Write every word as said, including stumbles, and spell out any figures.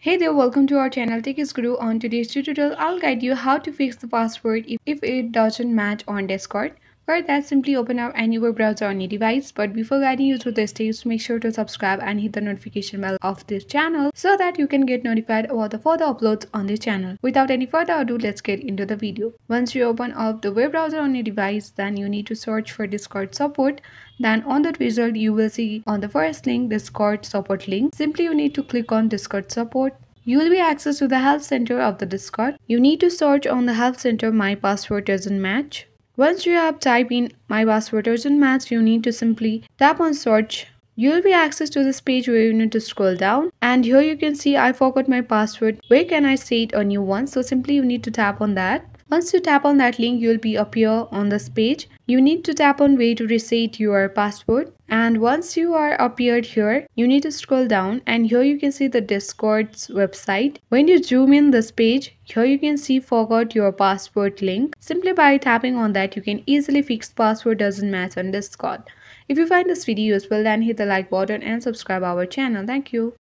Hey there, welcome to our channel Techies Guru. On today's tutorial, I'll guide you how to fix the password if, if it doesn't match on Discord. For that, simply open up any web browser on your device. But before guiding you through the steps, make sure to subscribe and hit the notification bell of this channel so that you can get notified about the further uploads on this channel. Without any further ado, let's get into the video. Once you open up the web browser on your device, then you need to search for Discord support. Then on that result, you will see on the first link, Discord support link. Simply you need to click on Discord support. You will be access to the help center of the Discord. You need to search on the help center my password doesn't match. Once you have typed in my password doesn't match, you need to simply tap on search. You will be access to this page where you need to scroll down, and here you can see I forgot my password. Where can I set a new one? So simply you need to tap on that. Once you tap on that link, you will be appear on this page. You need to tap on way to reset your password, and once you are appeared here, you need to scroll down, and here you can see the Discord's website. When you zoom in this page, here you can see forgot your password link. Simply by tapping on that, you can easily fix password doesn't match on Discord. If you find this video useful, then hit the like button and subscribe our channel. Thank you.